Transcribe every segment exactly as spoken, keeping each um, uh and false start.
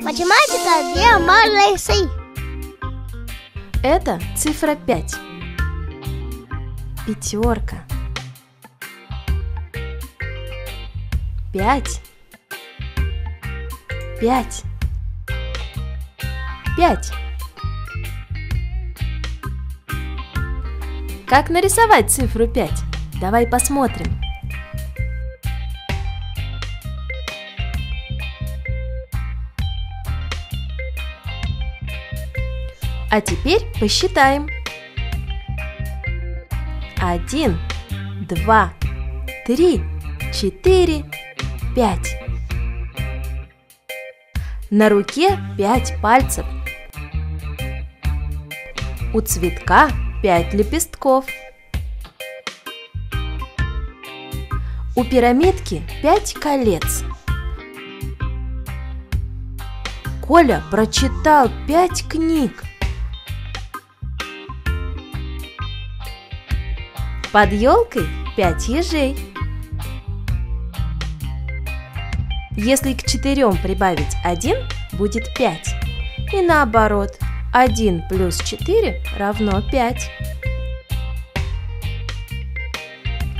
Математика для малышей. Это цифра пять. Пятерка. Пять. Пять. Пять. Как нарисовать цифру пять? Давай посмотрим. А теперь посчитаем. Один, два, три, четыре, пять. На руке пять пальцев. У цветка пять лепестков. У пирамидки пять колец. Коля прочитал пять книг. Под елкой пять ежей. Если к четырем прибавить один, будет пять. И наоборот, один плюс четыре равно пять.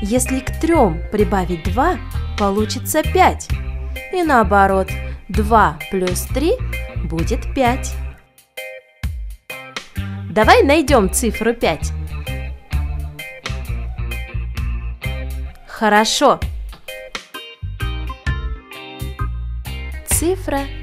Если к трем прибавить два, получится пять. И наоборот, два плюс три будет пять. Давай найдем цифру пять. Хорошо. Цифра